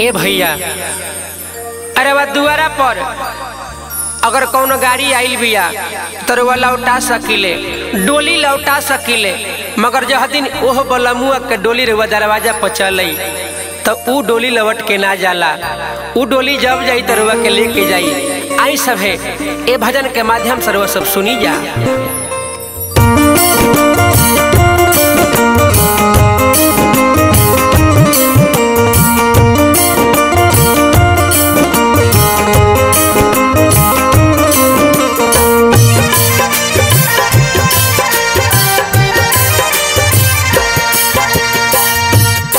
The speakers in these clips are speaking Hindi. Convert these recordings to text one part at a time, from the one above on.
ए भैया, अरे वह दुआरा पर अगर कौन गाड़ी आइल बिया तरुआ लौटा सकीले, डोली लौटा सकीले, मगर जह दिन ओह बलमुआ के डोली रुआ दरवाजा पर चलई तो ऊ डोली लौट के ना जाला। ऊ डोली जब जाई तरुआ के लेके जाई। आई सभे ए भजन के माध्यम से सब सुनी जा।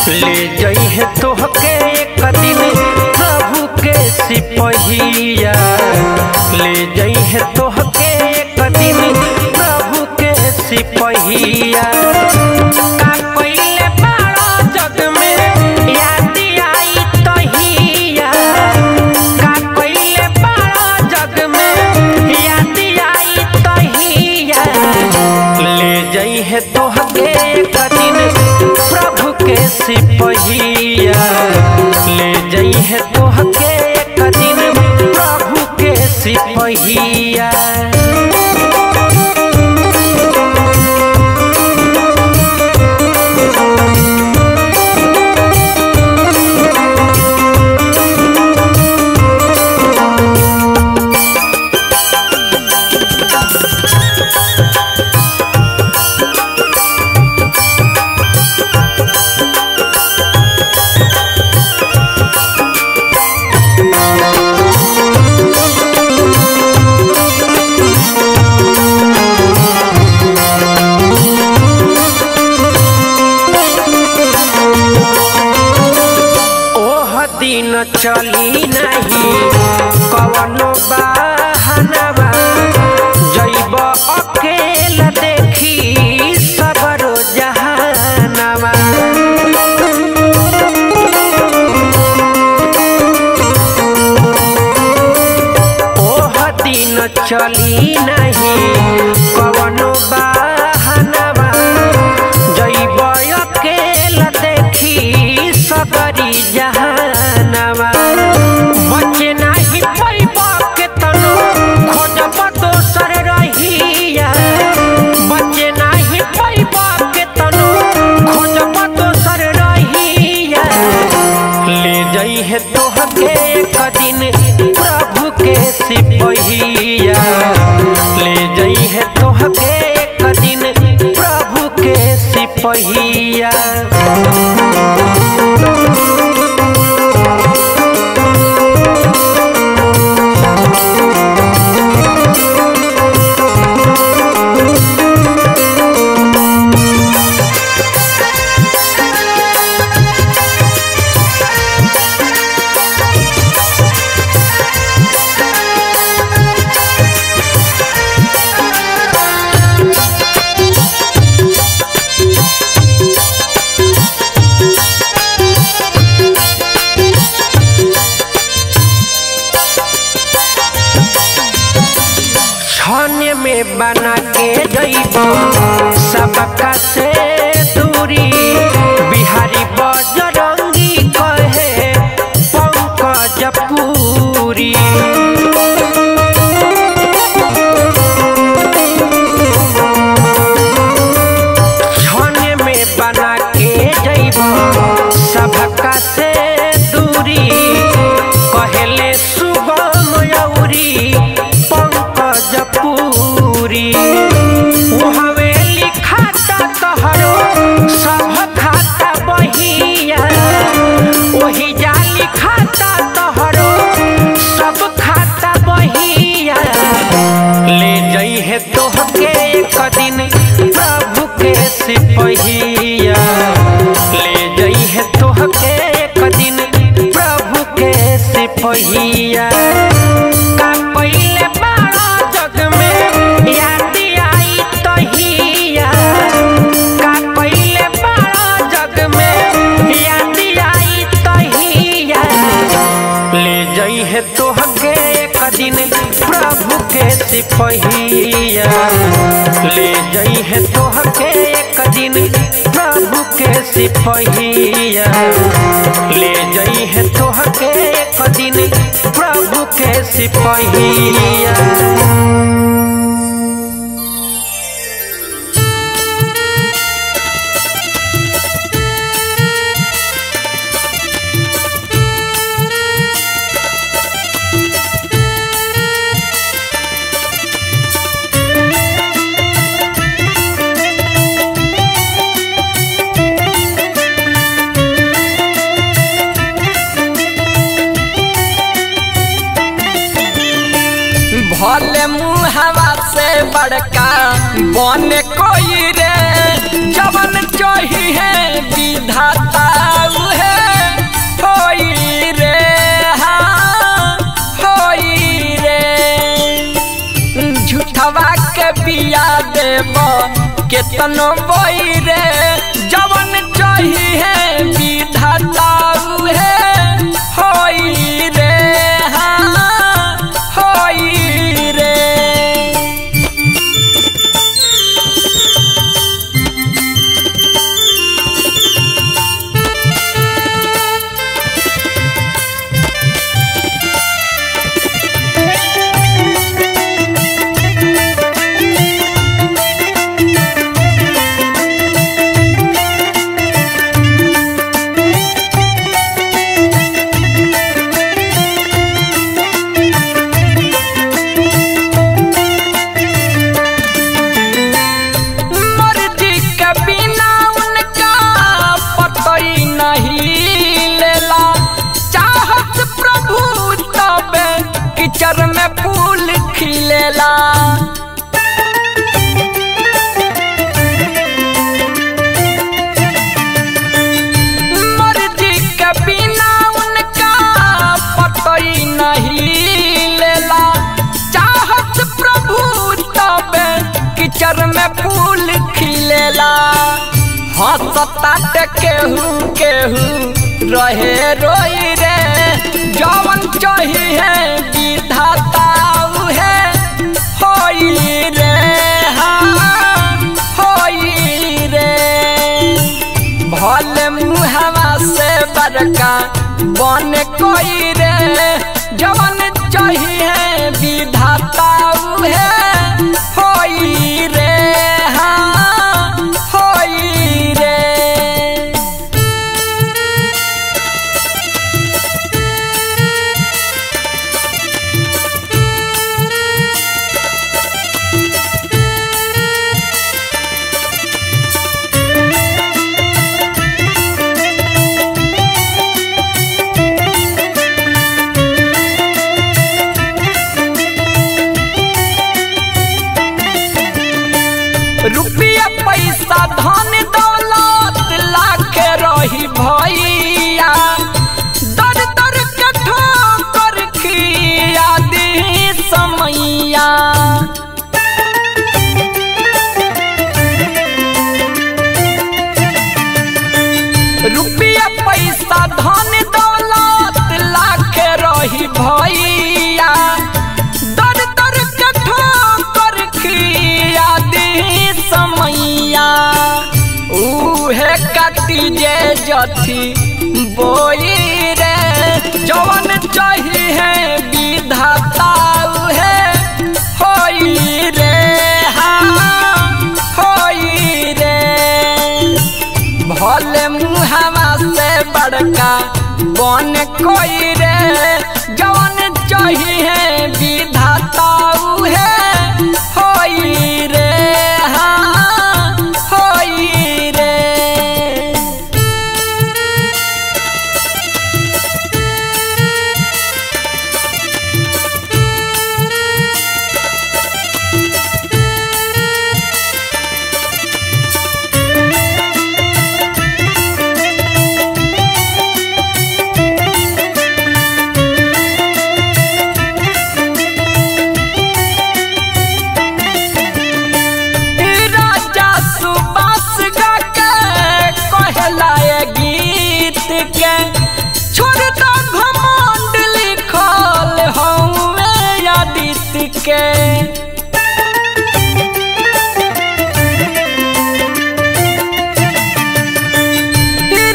ले जाई है तोहके एक दिन काबू के सिपहिया, ले जाई है तोहके एक दिन काबू के सिपहिया। का पहिले बाड़ा जग में याद आई तोहिया, का पहिले बाड़ा जग में याद आई तोहिया। ले जाई है तोहके एक दिन सिपहिया, ले जाई है तोहके एक दिन प्रभु के सिपहिया। चली नहीं कवनो बहानवा, जइब अकेला देखी सबरो जहानवा। ओह दिन चली नहीं कवनो बहानवा, जइब अकेला देखी सबरी जहानवा। बच्चे नहीं परिवार के तनो खोजब दोसर रहिया, बच्चे नहीं परिवार के तनो खोजब दोसर रहिया। ले जाई है तोहके एक दिन प्रभु के सिपहिया, ले जाई है तोहके एक दिन प्रभु के सिपहिया। बना के जइब सबका से दूरी, बिहारी बजरंगी कहे पंकज पूरी। क्षण में बना के जइब सबका से दूरी, कहले सुगम यौरी पंकज पूरी। उहवे लिखा तोहरो सब खाता बहिया, वही जा लिखा तोहरो सब खाता बहिया। ले जाई है तोहके एक दिन प्रभु के सिपहिया, ले जाई है तोहके एक दिन प्रभु के सिपहिया। तोहके एक दिन प्रभु के सिपहिया, ले जाई है तोहके एक दिन प्रभु के सिपहिया, ले जाई है तोहके। सिपहिया। भले मुहवा से बड़का बने कोई रे जवन चोही है विधाता उहे होई रे, हाँ होई रे। झूठवा के बिया देव केतनो बोई रे जवन चोही है विधाता उहे होई रे, हाँ होई मर्जी के बिना उनका पतई नहीं लेला, चाहत प्रभु तब किचर में फूल खिलेला। हंसता केहू रहे रोई रे जवन चाही है विधाता उहे होई रे, हाँ होई रे। भले मुहवा से बड़का बने कोई रे जवन चाही है विधाता उहे होई रे, हाँ होई रे। रुपया पैसा धन दौलत लाके रही भैया दर दर के ठोकर खिया दी समैया। रुपया पैसा धन दौलत लाके रही भैया समैया। उहे कति जे जथी बोई रे जवन चाही है विधाता उहे होई रे, हाँ होई रे। भले मुहवा से बड़का बने कोई रे जवन चाही है विधाता उहे होई रे, हाँ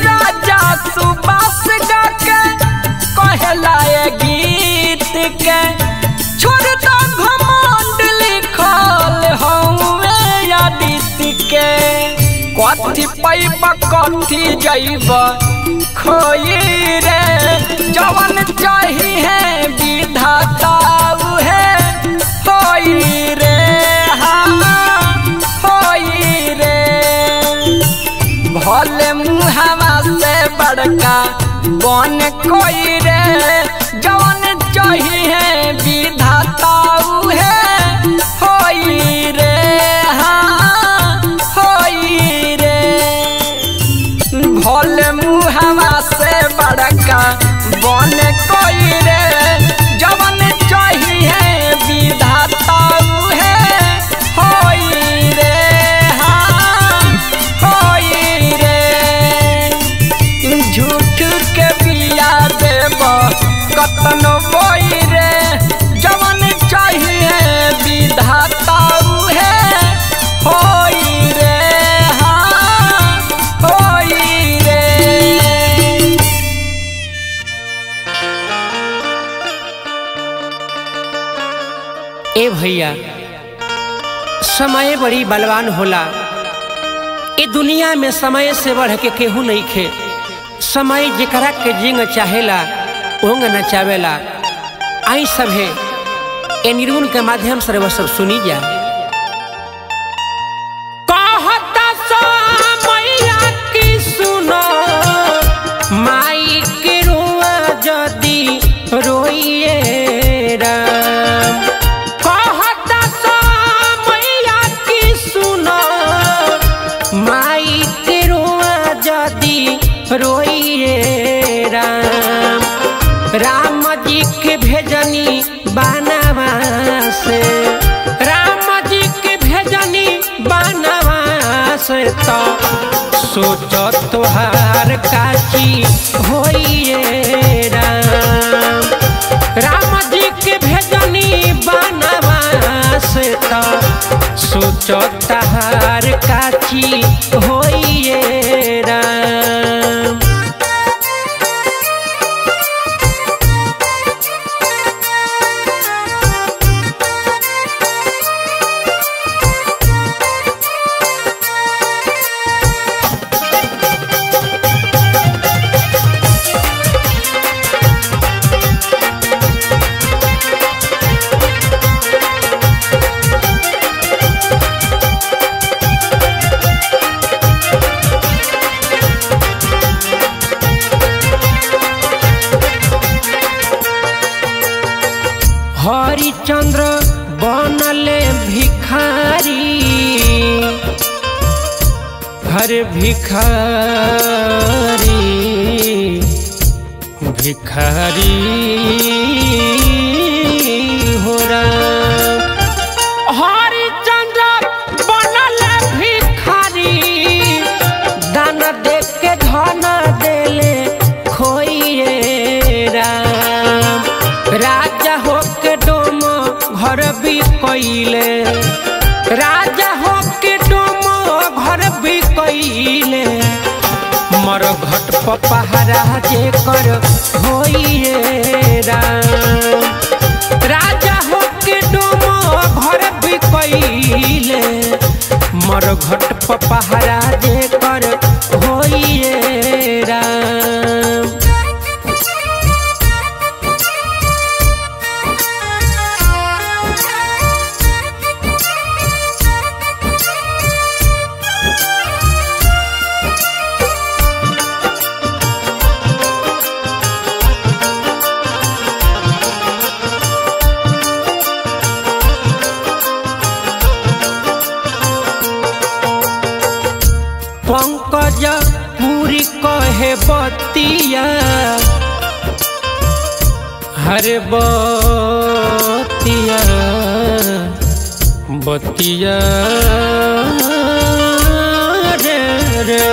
राजा सुबास गा के कहलाए गीत के के कथी पैब कथी जैब खोई रे जवन चाहिए विधाता उहे होई रे। हाँ होई रे भले मुहवा से बड़का बन कोई रे जवन चाहिए विधाता उहे होई रे। हाँ होई रे भोले मुहवा से बड़का बन कोई रे जवन चाहिए विधाता उहे होई रे। हाँ होई रे झूठ के बिया देव कतनो बोई रे जवन चाहिए विधाता उहे होई रे। हाँ होई रे ए भैया समय बड़ी बलवान होला। ए दुनिया में समय से बढ़ के केहू नहीं खे। समय जेकरा के जिंग चाहेला ओंग नचावेला। आई सभे ए निरुन के माध्यम से वह सब सुनी जा। कहता सा मैया की सुनो माई के रोआ जदी रोइए राम। कहता सा मैया की सुनो माई के रोआ जदी रोइए राम। राम जी के भेजनी बनवा से राम जी के भेजनी बनवा से तो सोचो तुहार काची होइए राम। राम जी के भेजनी बनवा से तो सोचो तुहार काची होइए राम। हरिचंद्र बनले भिखारी हर भिखारी भिखारी हो रहा। हरिचंद्र बनले भिखारी दाना देख के धन देले खोइए राम। राजा हो घर भी कैले राजा हो के डोमो घर भी कैले मर घट पपहरा जे कर होइए राम। राजा हो के डोमो घर भी कैले मर घट पपहरा जे कर होइए राम। पंकज पूरी कहे बतिया हर बतिया बतिया रे रे।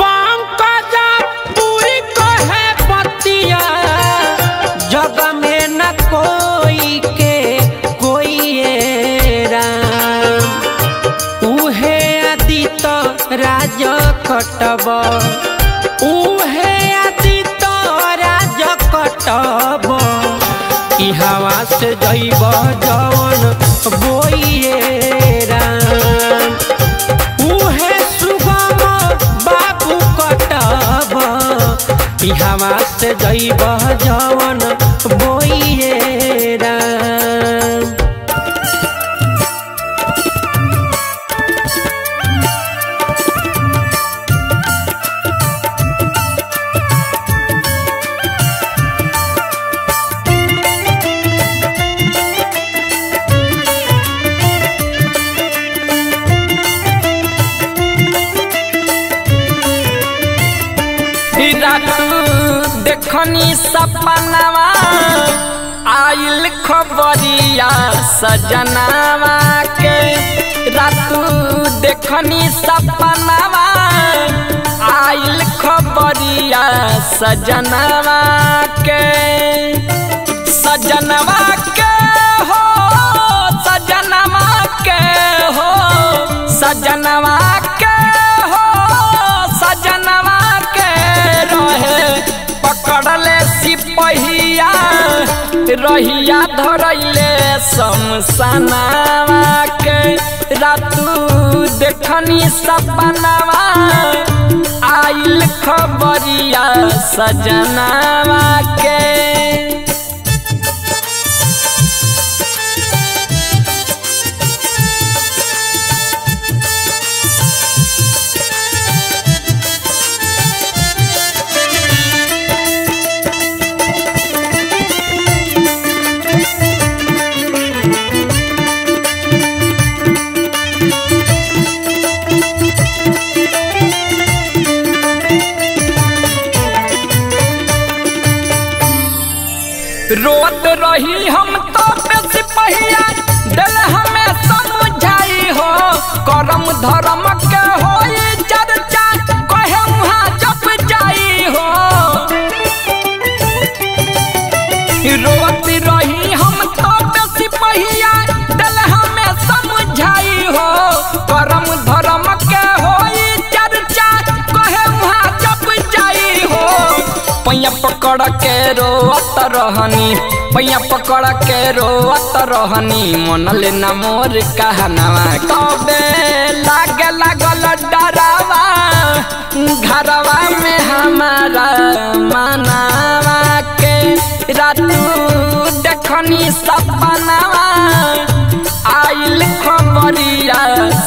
पंकज पूरी कहे बतिया जग में न कोई के कोई राम। उहे राज कटब उहे आदित राज कटब इहवा से जैब जवन बोइए राम। गई बहजवन बोइए राम। देखनी सपनावा आयल खबरिया सजनावा के रातू देखनी सपनावा आयल खबरिया सजनावा के सजनावा के हो सजनावा के हो सजनावा के हो सजनावा के रहे पकड़ले सिपहिया रहिया धरैले शमशानवा के रातू देखनी सपनावा आइल खबरिया सजनावा के। रोत रही हम तो सिपहिया दिल हमें समझाई हो करम धर्म के हो चर्चा कहे मुहा जप जाई हो। रोत रही हम तो सिपहिया दिल हमें समझाई हो करम धर्म के हो चर्चा कहे मुहा जप जाई हो। पैया पकड़ के रोत रहनी पैया पकड़ के रोत रहनी मनल न मोर कहनावा कबे लागे लागल डरावा घरवा में हमारा मनावा के रातू देखनी सपनावा आइल खबरिया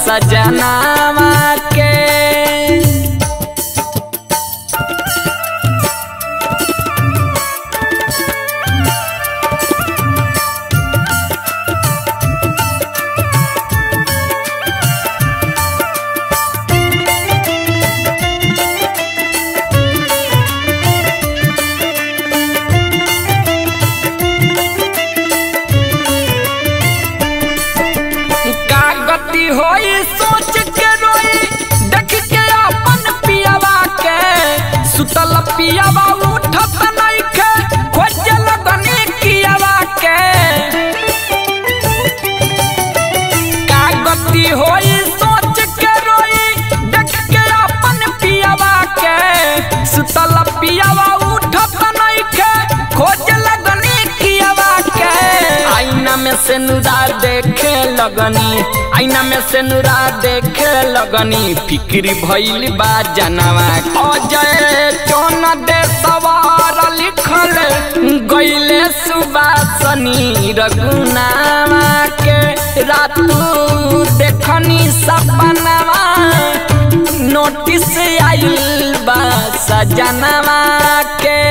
सजनावा के। पियावा उठत नहीं के खोज लगनी कियावा के कागती होई सोच के रोई देख के अपन पियावा के सुतल पियावा उठत नहीं के खोज लगनी कियावा के। आईना में से नुरा देखे लगनी आईना में से नुरा देखे लगनी फिक्री भइल बा जनावा अजय चोन दे सवार लिखल गईले सुबासनी रघुनावा के रातू देखनी सपनावा नोटिस आइल बा सजनावा के।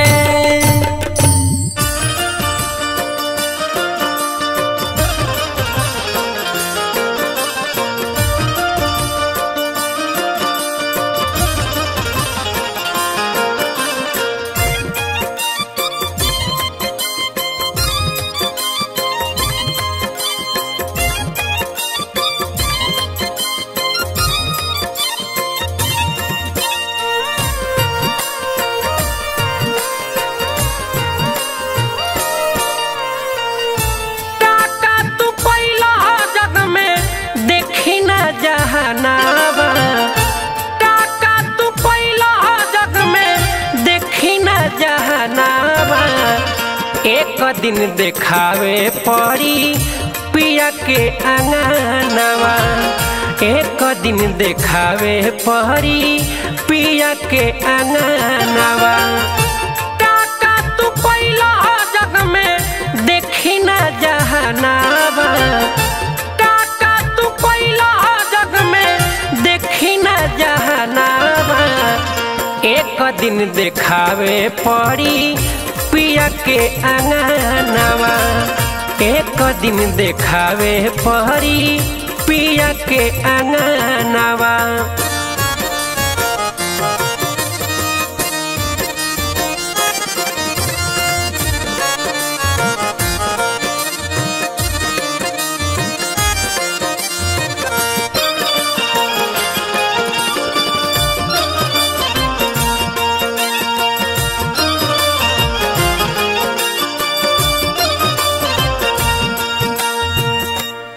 एक दिन देखावे पड़ी पिया के अंगनावा एक दिन देखावे पड़ी पिया के अंगनावा। काका एक दिन देखावे पड़ी पिया के अंगनवा, एक दिन देखावे पड़ी पिया के अंगनवा।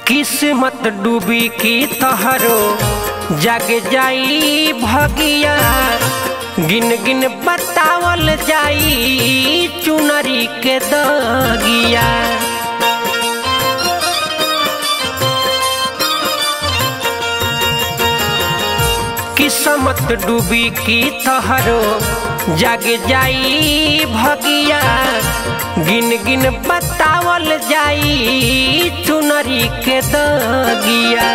किस्मत डूबी की तोहरो जाग जाई भगिया, गिन गिन बतावल जाई चुनरी के दगिया। किस्मत डूबी की तोहरो जाग जाई भगिया, गिन गिन बतावल जाई चुनरी के दगिया।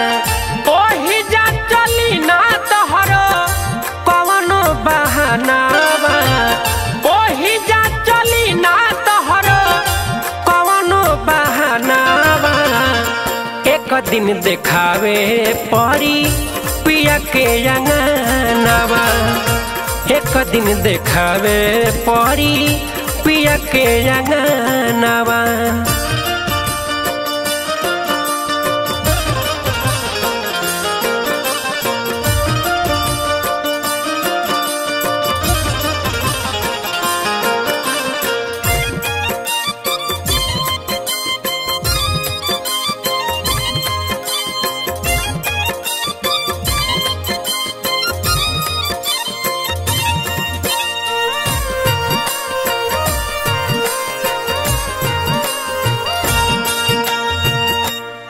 ओही जा चली ना तोहरो कवनो बहाना बा, ओही जा चली ना तोहरो कवनो बहाना बा। एक दिन देखावे पड़ी पिया के अंगनवा, एक दिन देखावे पड़ी पिया के अंगनवा।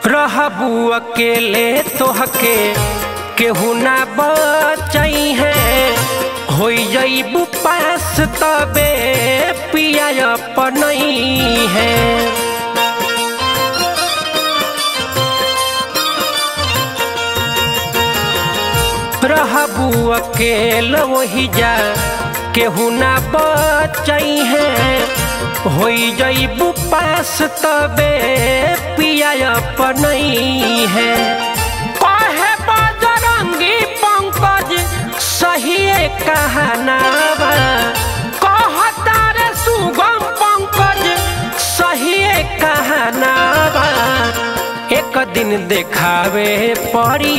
रहबू अकेले तोहके केहू ना बचई है, हो जईबू पास तबे पिया अपनई है। रहबू अकेले वही जा केहू ना बचई है, हो जईबू पास तबे पिया अपनई है। कहे बजरंगी पंकज सही कहना बा, कहता रे सुगम पंकज सही कहना बा। एक दिन देखावे पड़ी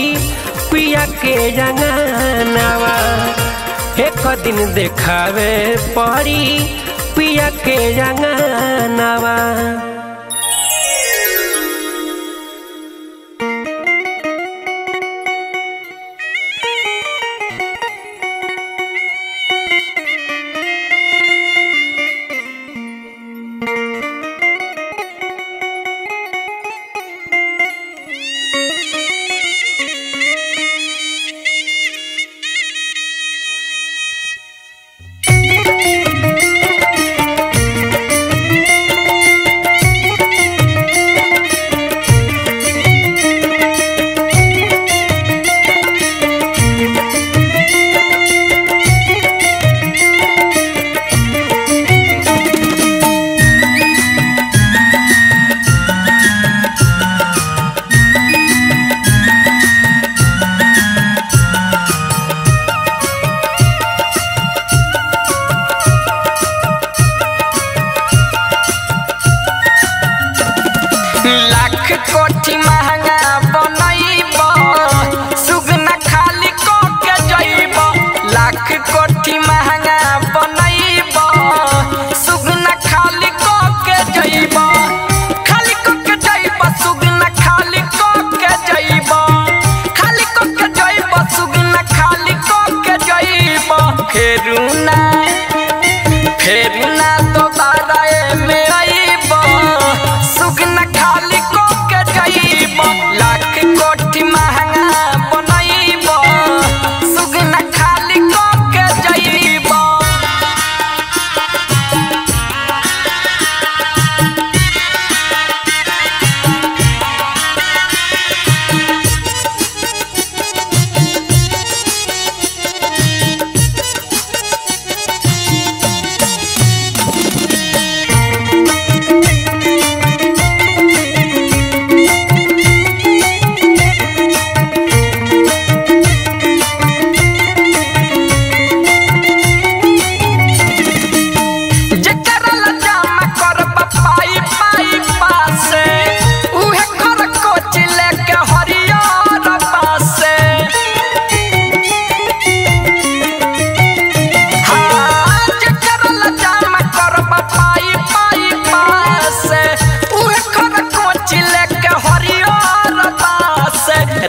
पिया के अंगनवा, एक दिन देखावे पड़ी पिया के अंगनवा।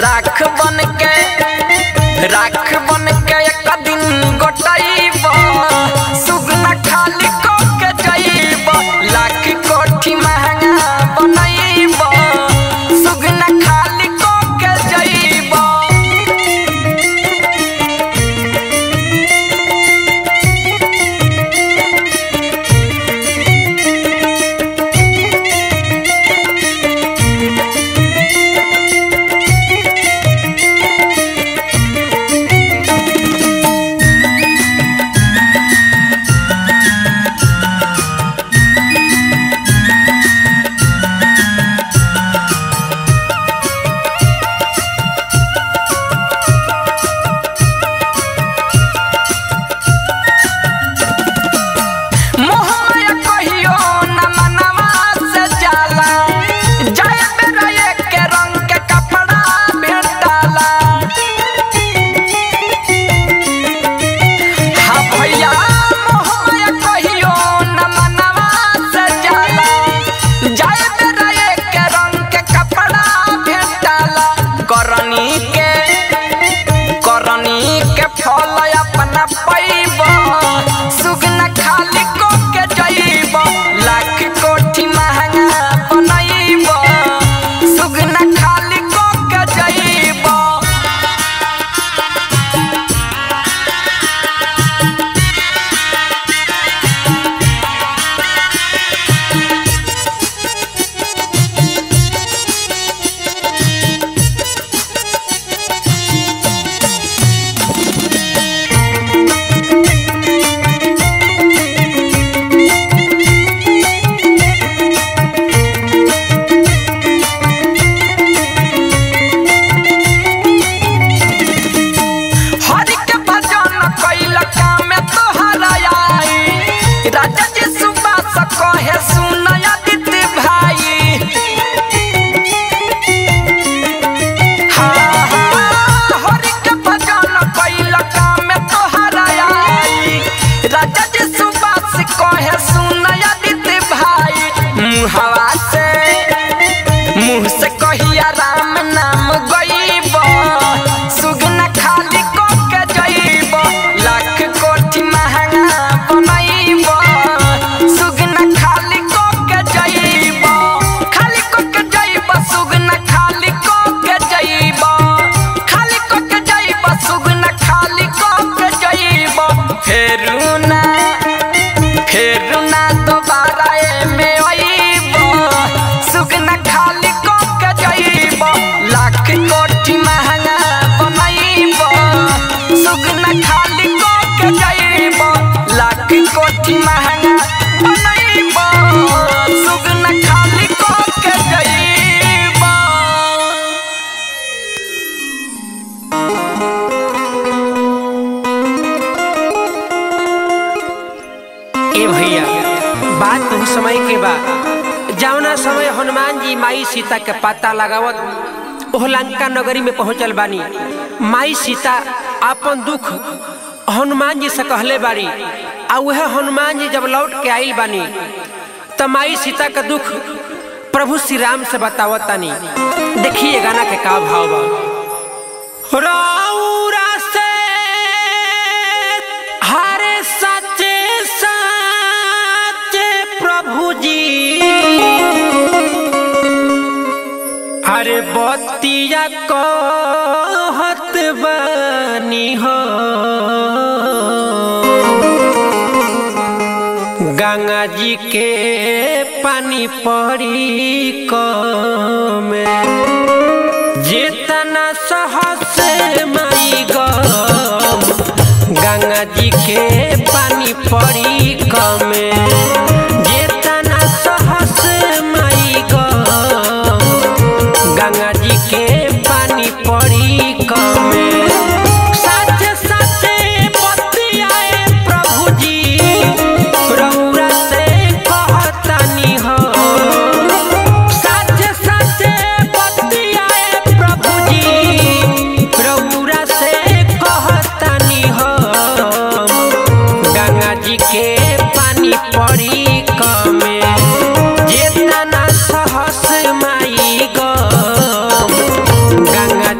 राख बन के एक दिन गोटाइब सुगना खाली को के जाइब लाख कोठी महंगा बनाइब सुगना खाली को के जाइब सीता के पता लगावत ओह लंका नगरी में पहुंचल बानी। माई सीता अपन दुख हनुमान जी से कहले बारी आ वह हनुमान जी जब लौट के आइल बानी तो माई सीता का दुख प्रभु श्री राम से बतावतानी। देखिए गाना के का भाव बा। रउरा से हरे सच्चे सच्चे प्रभु जी अरे बतिया कहत बानी हो गंगा जी के पानी पड़ी कम जितना सहस माई गम गंगा जी के पानी पड़ी कम जितना सहस माई गम गंगा जी के पानी पड़ी कम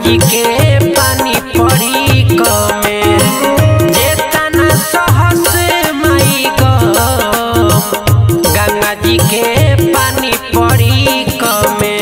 नदी के पानी पड़ी कमे जेतना सहस माई गंगा जी के पानी पड़ी कमे।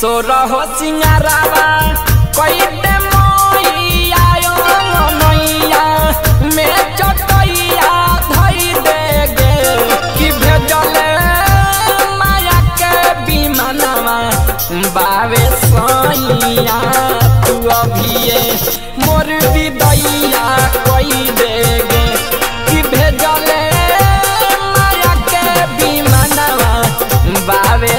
सोरह सिंगारावा कईटे मोइया ओ मोइया में चटैया धई देगे कि भेजले माया के विमानवा बावे सैया तू अभिये मोर विदैया कई देगे कि भेजले माया के विमानवा बावे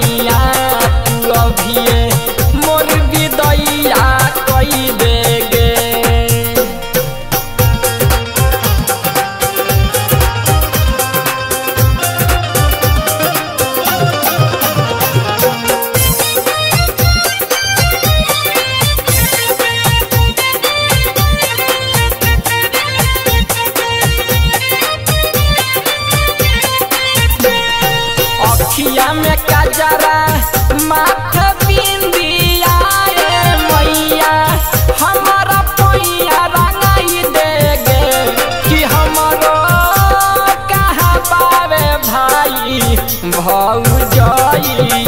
अखिया में कजरा माथ बिंदिया मैया हमारा पैया रंगाई देगे कि हमरो कहाँ पावे भाई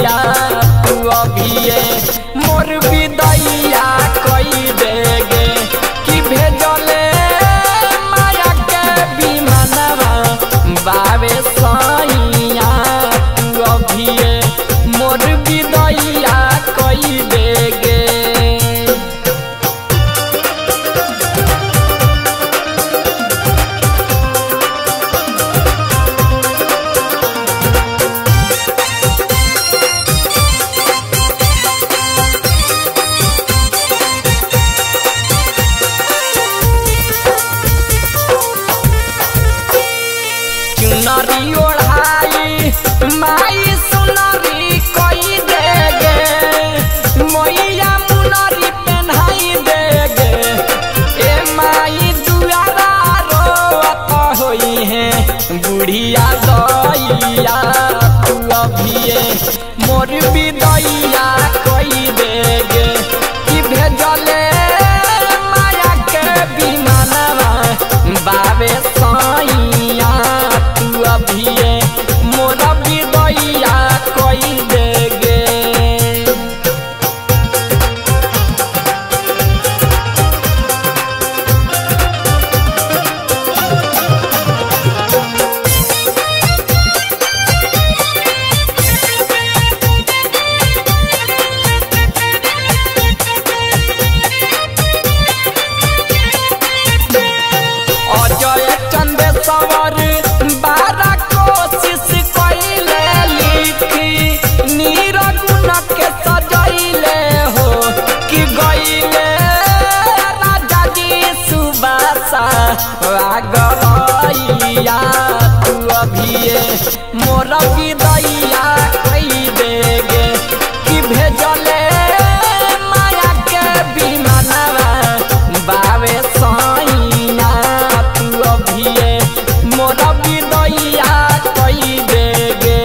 भौजैया तू अभिये मोर विदैया कई देगे कि भेजले माया के विमानवा बावे सैया मोर विदैया कई देगे। चुनरी ओढ़ाई माई सुनरी कई देगे मैया मुनरी पहनाई देगे ए माई दुआरा रोत होई है बुढ़िया दैया तू अभिये मोर विदैया कई देगे कि भेजले माया के विमानवा बावे सैया तू अभिये मोर विदैया कई देगे। अजय चंद सवर 12 कोशिश कइले लिखी निरगुण के सजैले हो कि गइले राजा जी सुबासा आगैया तू अभिये मोर विदैया कई देगे कि भेजले माया के विमानवा बावे सैया तू अभिये मोर विदैया कई देगे।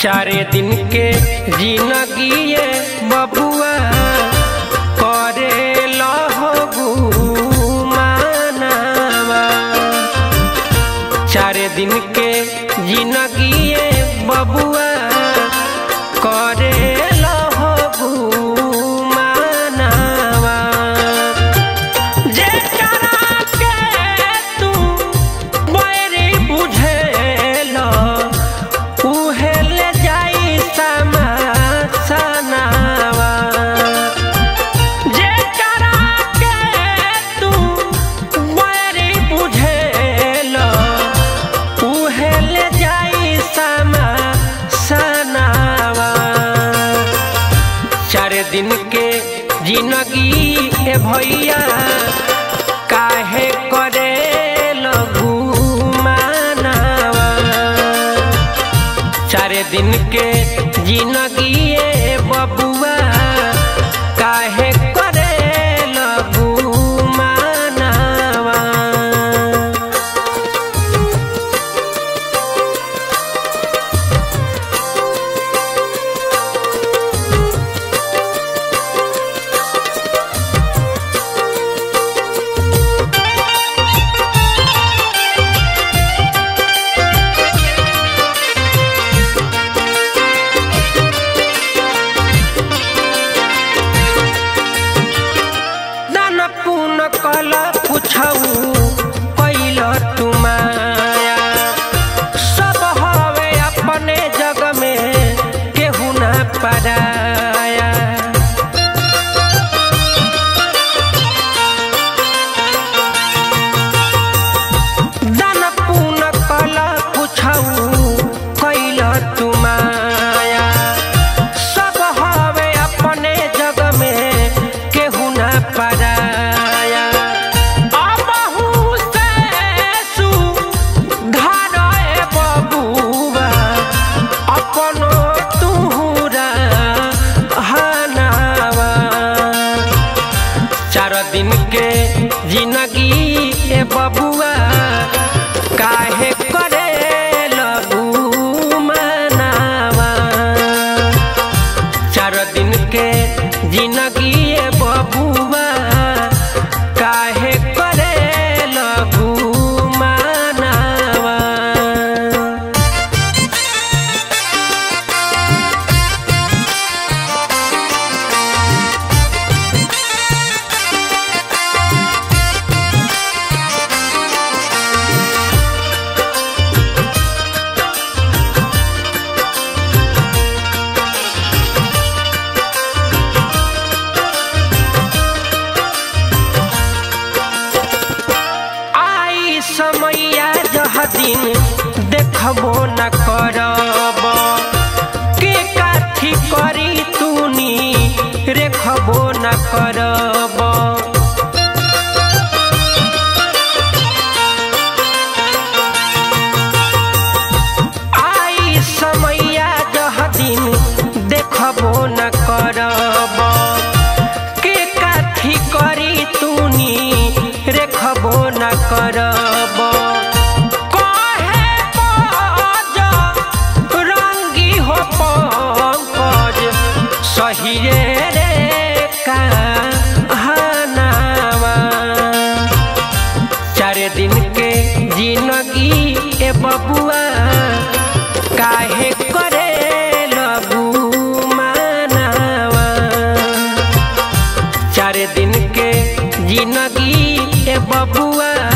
चारे दिन के जिंदगी बबुआ करे लहो गुमानावा चारे दिन के जिंदगी बबुआ करे लहो गुमानावा जेकरा के तू मेरी बुझेला दिन के जिंदगी भैया काहे करे लगू मानावा चारे दिन के जिंदगी बबुआ काहे करे जिंदगी ए बबुआ काहे करे लगू मनावा। चार दिन के जिंदगी ए बबुआ काहे करे लगू मनावा। समैया जह दिन देखबो न करब के काथी करी तूनी रेखबो न करब। आई समैया जह दिन देखबो न करब के काथी करी तूनी रेखबो न करब। चार दिन के जिंदगी ए बबुआ काहे करे लगू मनावा। चार दिन के जिंदगी ए बबुआ।